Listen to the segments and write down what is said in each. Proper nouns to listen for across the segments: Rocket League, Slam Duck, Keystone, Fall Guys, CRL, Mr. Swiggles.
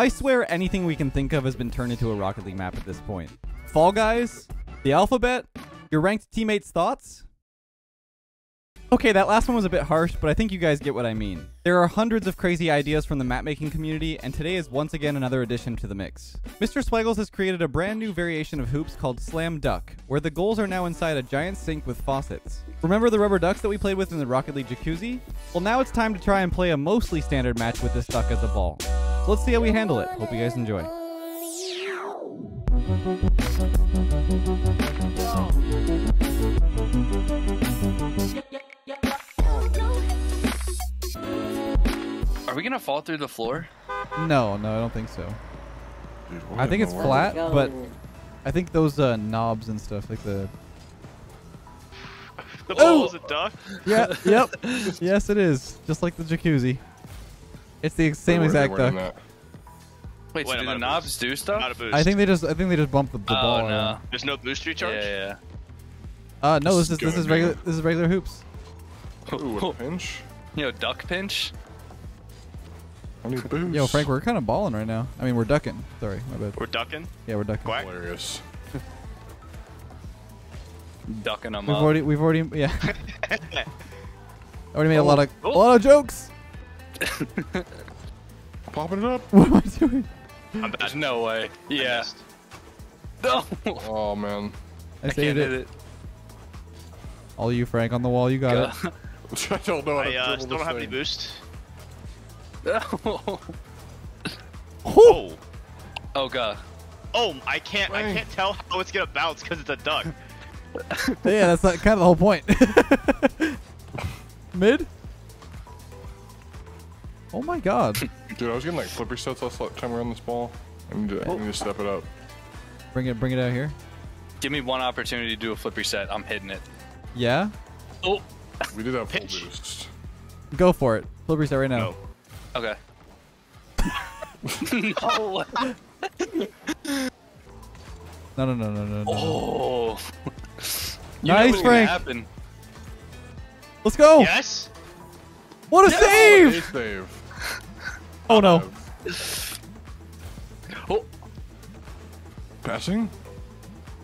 I swear anything we can think of has been turned into a Rocket League map at this point. Fall Guys, the alphabet, your ranked teammates' thoughts. Okay, that last one was a bit harsh, but I think you guys get what I mean. There are hundreds of crazy ideas from the mapmaking community, and today is once again another addition to the mix. Mr. Swiggles has created a brand new variation of hoops called Slam Duck, where the goals are now inside a giant sink with faucets. Remember the rubber ducks that we played with in the Rocket League jacuzzi? Well, now it's time to try and play a mostly standard match with this duck as a ball. So let's see how we handle it. Hope you guys enjoy. Are we gonna fall through the floor? No, I don't think so. Dude, I think it's flat, but I think those knobs and stuff, like the... The ball is a duck? Yeah, yep. Yes, it is. Just like the jacuzzi. It's the same exact duck. Wait, so do the knobs do stuff? Not a boost. I think they just bump the ball. No. There's no boost recharge? Yeah. No, this is regular hoops. Ooh, a pinch? You know, duck pinch? I need boost. Yo, Frank, we're kind of balling right now. I mean, we're ducking. Sorry, my bad. We're ducking? Yeah, we're ducking. Quack. Hilarious. Ducking them up. We've already already made a lot of jokes. Popping it up. What am I doing? I'm bad. There's no way. Yeah. No. Oh, man. I saved it. All you, Frank, on the wall. You got it. I don't know how to still don't have any boost. Oh! Oh god! Oh, I can't tell how it's gonna bounce because it's a duck. Yeah, that's like kind of the whole point. Mid. Oh my god! Dude, I was getting like flipper sets last time around this ball. I need to step it up. Bring it out here. Give me one opportunity to do a flipper set. I'm hitting it. Yeah. Oh. We did have full boost. Go for it. Flipper set right now. No. Okay. No. No. Oh. Nice, Frank. Let's go. Yes. What a save! Oh no. Oh. Passing.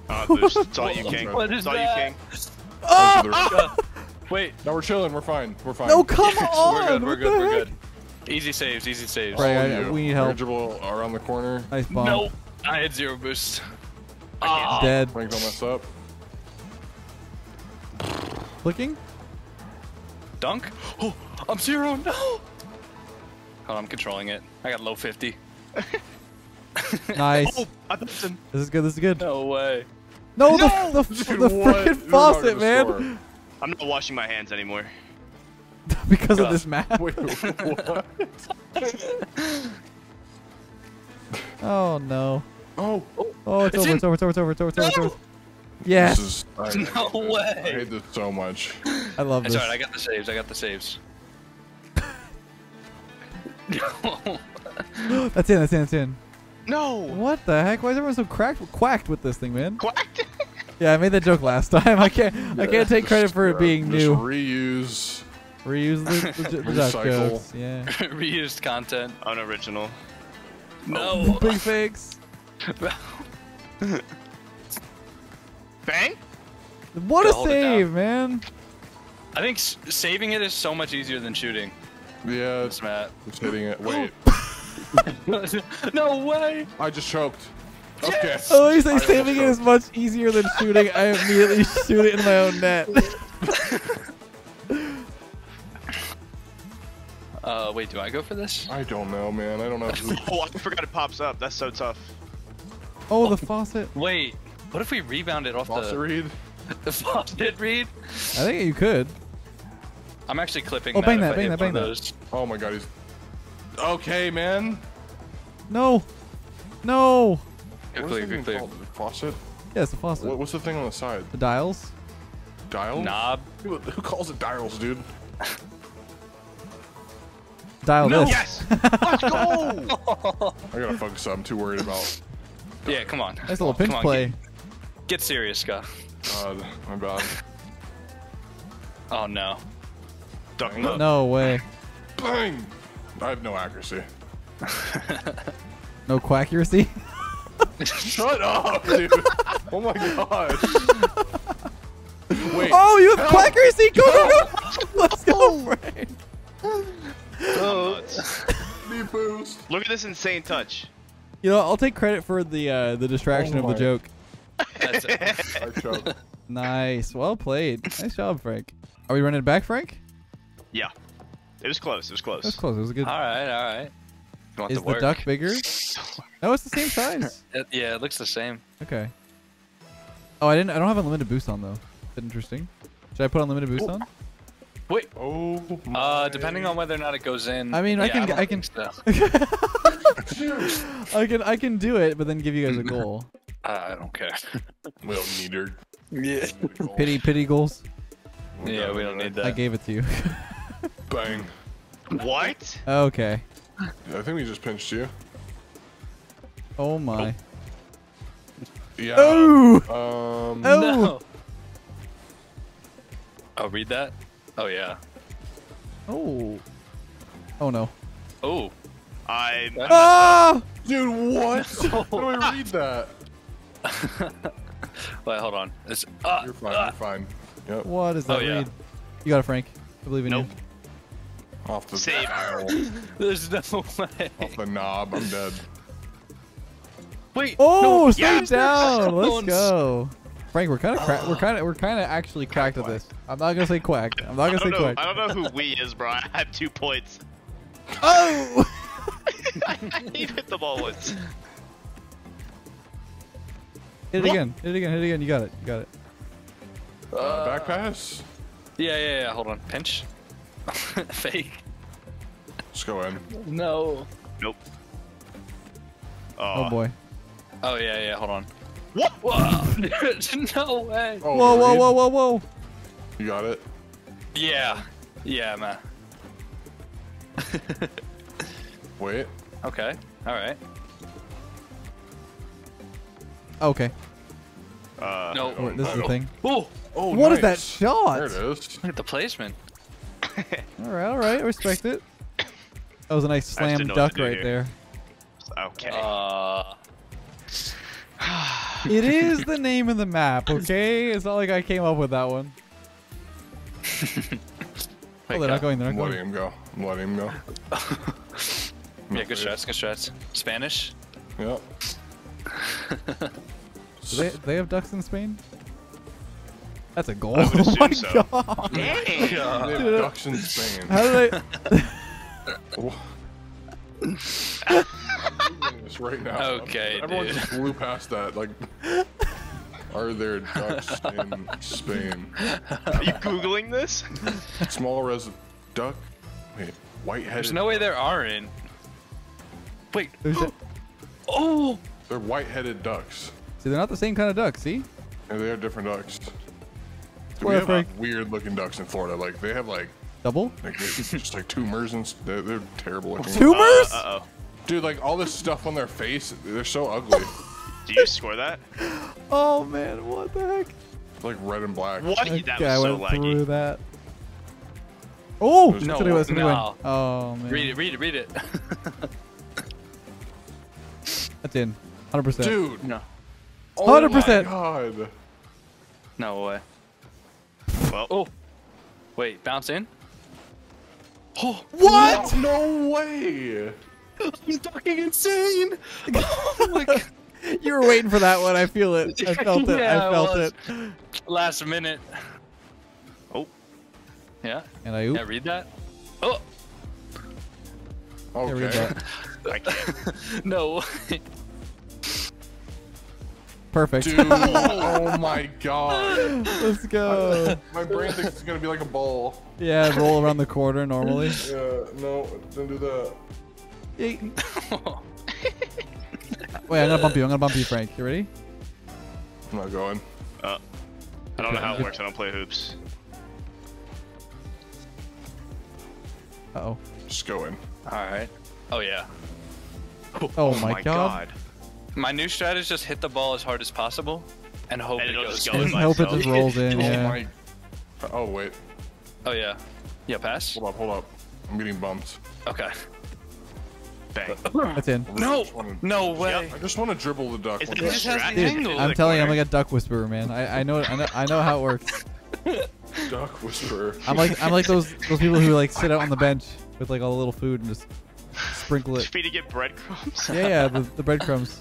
That's all you king. That's all you king. Oh. Wait. No, we're chilling. We're fine. No, come on. We're good. Easy saves. Right, we need help. Around the corner. Nice bomb. No, I had zero boost. I can't. Dead. Frank, don't mess up. Flicking? Dunk? Oh, I'm zero, no! Hold on, I'm controlling it. I got low 50. Nice. Oh, this is good. No way. No! The freaking faucet, man! Score. I'm not washing my hands anymore. Because of this map. Wait, what? Oh no. Oh, it's over. Yes. No way. I hate this so much. I love this. It's alright, I got the saves. That's in. No! What the heck? Why is everyone so quacked with this thing, man? Quacked? Yeah, I made that joke last time. I can't take credit for it being new. Reuse the duck jokes. Yeah. Reused content. Unoriginal. No. Big fakes. Bang! What a save, man. I think saving it is so much easier than shooting. Yeah. It's Matt. It's hitting it. Wait. No way! I just choked. Okay. Yes! At least like saving it is much easier than shooting. I immediately shoot it in my own net. Wait, do I go for this? I don't know, man. I don't know. Oh, I forgot it pops up. That's so tough. Oh, the faucet. Wait, what if we rebound it off the reed? The faucet reed? I think you could. I'm actually clipping that. Bang that. Oh my god, he's... Okay, man. No. Quickly. Faucet? Yeah, it's a faucet. What's the thing on the side? The dials. Dials? Knob. Who calls it dials, dude? Dial this. Yes! Let's go! I gotta focus up. I'm too worried about... Yeah, come on. Nice little pinch play. Get serious, Scott. God, my bad. Oh, no. Ducking up. No way. Bang! I have no accuracy. No quaccuracy? Shut up, dude. Oh my gosh. Wait. Oh, you have quaccuracy? Go, go, go. Let's go, Frank. Oh, me boost. Look at this insane touch. You know, I'll take credit for the distraction of the joke. That's it. Nice. Well played. Nice job, Frank. Are we running back, Frank? Yeah. It was close. It was close. It was close. It was a good. All right. All right. Is the duck bigger? No, it's the same size. Yeah, it looks the same. Okay. Oh, I don't have unlimited boost on though. That's interesting. Should I put unlimited boost on? Wait. Oh. My. Depending on whether or not it goes in. I mean, yeah, I can. So. I can do it, but then give you guys a goal. I don't care. We don't need her. Yeah. Pity goals. Yeah, we don't need that. I gave it to you. Bang. What? Okay. I think we just pinched you. Oh my. Yeah. Oh. No. I'll read that. Oh yeah. Oh. Oh no. Oh. Ah! Dude, what? No. How do I read that? Wait, hold on. It's, you're fine. You're fine. Yep. What is that read? You got it, Frank. I believe in you. Off the There's no way. Off the knob, I'm dead. Wait. Oh, stay down. Let's go. Frank, we're kind of actually cracked at this. I'm not gonna say quacked. I'm not gonna say quacked. I don't know who we is, bro. I have 2 points. Oh. You hit the ball once. Hit it again. Hit it again. Hit it again. You got it. You got it. Back pass. Yeah. Hold on. Pinch. Fake. Let's go in. No. Nope. Oh boy. Oh yeah. Hold on. What? Whoa. No way. Oh, whoa. You got it. Yeah. Yeah, man. Wait. Okay. All right. Okay. No. Wait, this is the thing. Oh. Oh. What is that shot? There it is. Look at the placement. All right, I respect it. That was a nice slam duck right there. Okay. It is the name of the map, okay? It's not like I came up with that one. Oh, they're not going. They're not going. I'm letting him go. Yeah, good shots. Good shots. Spanish. Yep. do they have ducks in Spain? That's a goal. Oh my god! Dang! Dude, Spain. How did I? I'm doing this right now. Okay, everyone just blew past that. Like, are there ducks in Spain? Are you googling this? Small res duck. Wait, white-headed. There's no way there aren't. Wait. Oh. They're white-headed ducks. See, they're not the same kind of duck. See? Yeah, they are different ducks. We have like weird looking ducks in Florida. Like they have like double, like just like tumors and they're terrible looking. Tumors? Uh-oh. Dude, like all this stuff on their face, they're so ugly. Do you score that? Oh man, what the heck? It's like red and black. What? That was so laggy. That. Oh no! No. Oh man. Read it. That's in. 100%. Dude, no. 100%. Oh my god. No way. Well. Oh, wait, bounce in? Oh, what? No way! I'm fucking insane! Oh my god. You were waiting for that one, I feel it. I felt it, yeah, I felt it. Last minute. Oh. Yeah. And I read that? Oh! Okay. Read that. I can't. No. Perfect. Dude, oh my god. Let's go. My brain thinks it's gonna be like a ball. Yeah, roll around the corner normally. Yeah, no, don't do that. Wait, I'm gonna bump you, Frank. You ready? I'm not going. I don't know how it works, I don't play hoops. Uh-oh. Just go in. Alright. Oh yeah. Oh my god. My new strat is just hit the ball as hard as possible and hope it goes in. Hope it just rolls in. Yeah. Oh wait. Oh yeah. Yeah, pass. Hold up. I'm getting bumped. Okay. Bang. That's in. No way. Yep. I just want to dribble the duck. It just has the angle. I'm telling you, I'm like a duck whisperer, man. I know how it works. Duck whisperer. I'm like those people who like sit out on the bench with like all the little food and just sprinkle it. Just for you to get breadcrumbs. Yeah, the breadcrumbs.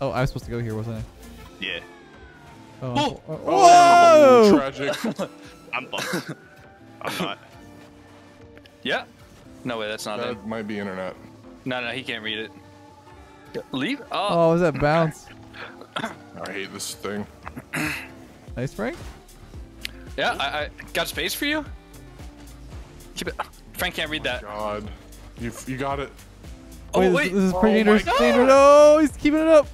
Oh, I was supposed to go here, wasn't I? Yeah. Oh. Whoa! Oh, tragic. I'm bumped. I'm not. Yeah. No way, that's not it. That might be internet. No, he can't read it. Leave? Oh, is that bounce? I hate this thing. Nice break? Yeah, I got space for you. Keep it. Frank can't read that. God. You got it. Oh, wait. This is pretty dangerous. Oh, he's keeping it up.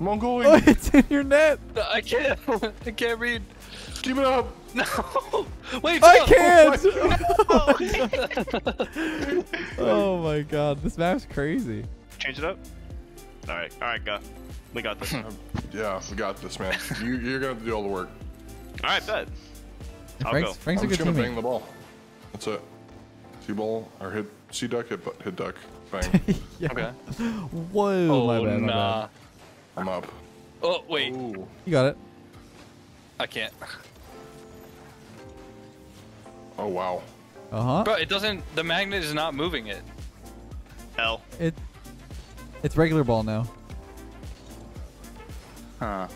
I'm on going. Oh, it's in your net. No, I can't. I can't read. Keep it up. No. Wait. I can't. No. Oh my God. This map's crazy. Change it up. All right, go. We got this. Yeah, we got this, man. You're gonna have to do all the work. All right, bet. I'll go. Frank's a good teammate. I'm just gonna bang the ball. That's it. C-ball or hit C-duck, hit duck. Bang. Yeah. Okay. Whoa. Oh, my bad. Nah. I'm up. Oh, wait. Ooh. You got it. I can't. Oh, wow. Uh-huh. Bro, it doesn't... The magnet is not moving it. L. It's regular ball now. Huh.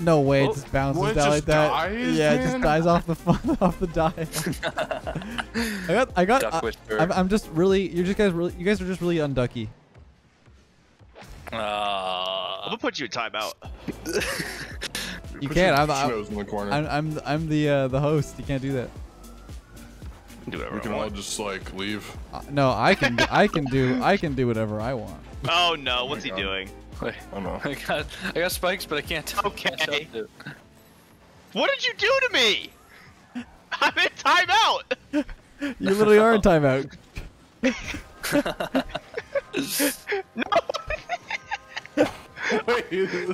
No way, it just bounces down just like that. Dies, yeah, man? It just dies off off the dial. I'm just really... You guys are just really unducky. I'm gonna put you in timeout. You can't. I'm the host. You can't do that. Do whatever. We can all just like leave. No, I can do whatever I want. Oh no! What's he doing? Wait, oh no! I got spikes, but I can't tell. Okay. What did you do to me? I'm in timeout. You literally are in timeout. No. Wait,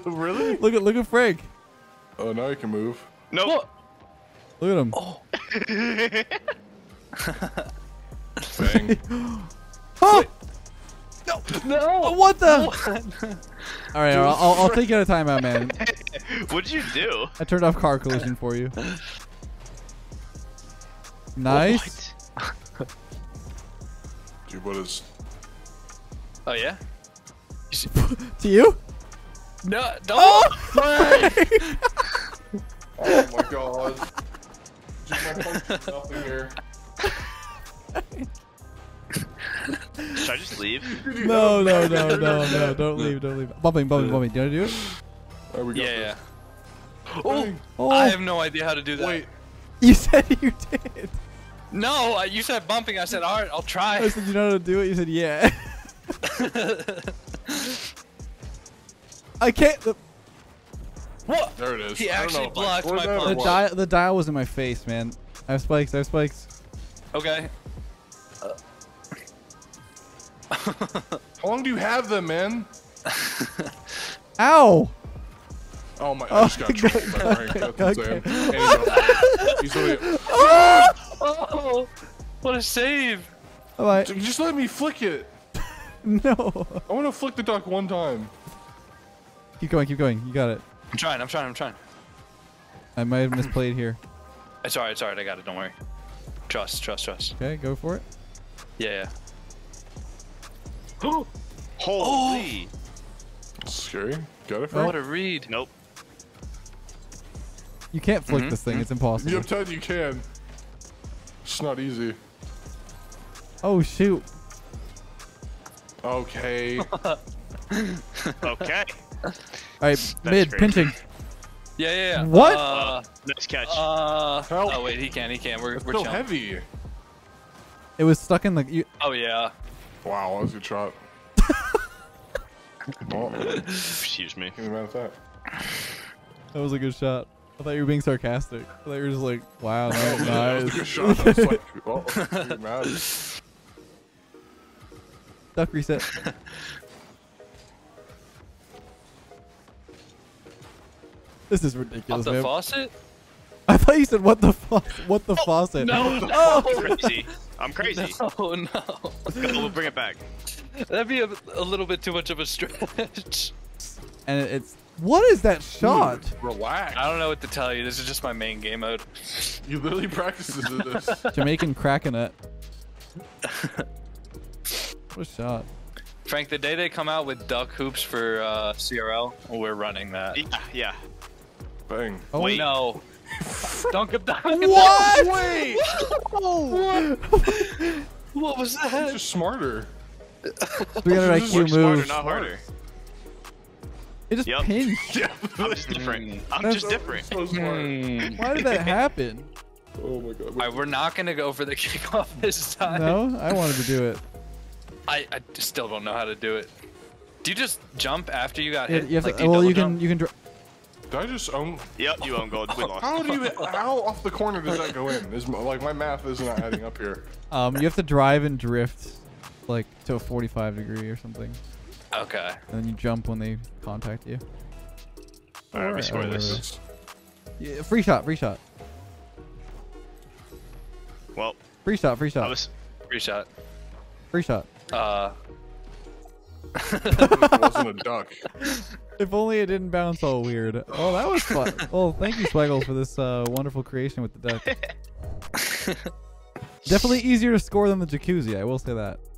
really? Look at Frank. Oh, now he can move. No. Nope. Look at him. Oh. Bang. Oh! No! What the? All right, I'll take you out of timeout, man. What'd you do? I turned off car collision for you. Nice. What? Dude, what is? Oh yeah. To you? No, don't! Oh, oh my God! Should I just leave? No! Don't leave! Bumping! Do you want to do it? There we go. Yeah. Oh! I have no idea how to do that. Wait! You said you did. No, you said bumping. I said all right, I'll try. I said you know how to do it. You said yeah. I can't. What? There it is. He actually blocked my punch. The dial was in my face, man. I have spikes. Okay. How long do you have them, man? Ow! Oh my! I just got tripled by Frank. That's insane. He's really... Oh! What a save! All right. Just let me flick it. No. I want to flick the duck one time. Keep going. You got it. I'm trying. I might have misplayed here. It's alright. I got it. Don't worry. Trust. Okay, go for it. Yeah. Holy. That's scary. Got it, Frank? What a read. Nope. You can't flick this thing. It's impossible. You have time, you can. It's not easy. Oh, shoot. Okay. Okay. All right, mid pinching. Yeah. What? Nice catch. Oh wait, he can't. We're so heavy. It was stuck in the. Oh yeah. Wow, that was a good shot. Excuse me. What about that? That was a good shot. I thought you were being sarcastic. I thought you were just like, wow, that was nice. That was a good shot. I was like, oh, I'm mad. Duck reset. This is ridiculous, man. Up the faucet? I thought you said what the fuck? What the faucet? No, no, oh. Crazy. I'm crazy. Oh no, no. We'll bring it back. That'd be a little bit too much of a stretch. And it's what is that shot? Dude, relax. I don't know what to tell you. This is just my main game mode. You literally practiced this. Jamaican cracking it. What a shot. Frank, the day they come out with duck hoops for CRL, we're running that. Yeah, yeah. Bang. Oh, wait. No. Dunk it. What? Wait. Oh. What was that? You're smarter. 300 IQ moves. Smarter, not harder. It just pinged. Yep. I'm just different. So smart. Why did that happen? Oh my god. Alright, we're not gonna go for the kickoff this time. No, I wanted to do it. I still don't know how to do it. Do you just jump after you got hit? You have like, to, you can. Did I just own? Yep, you own gold. We lost. How do you? How off the corner does that go in? This, like my math is not adding up here. You have to drive and drift, like to a 45 degree or something. Okay. And then you jump when they contact you. All right, let me score this. Yeah, free shot, free shot. Well. Free shot, free shot. Free shot. Free shot. It wasn't a duck. If only it didn't bounce all weird. Oh, that was fun. Well, thank you, Swiggles, for this wonderful creation with the duck. Definitely easier to score than the jacuzzi, I will say that.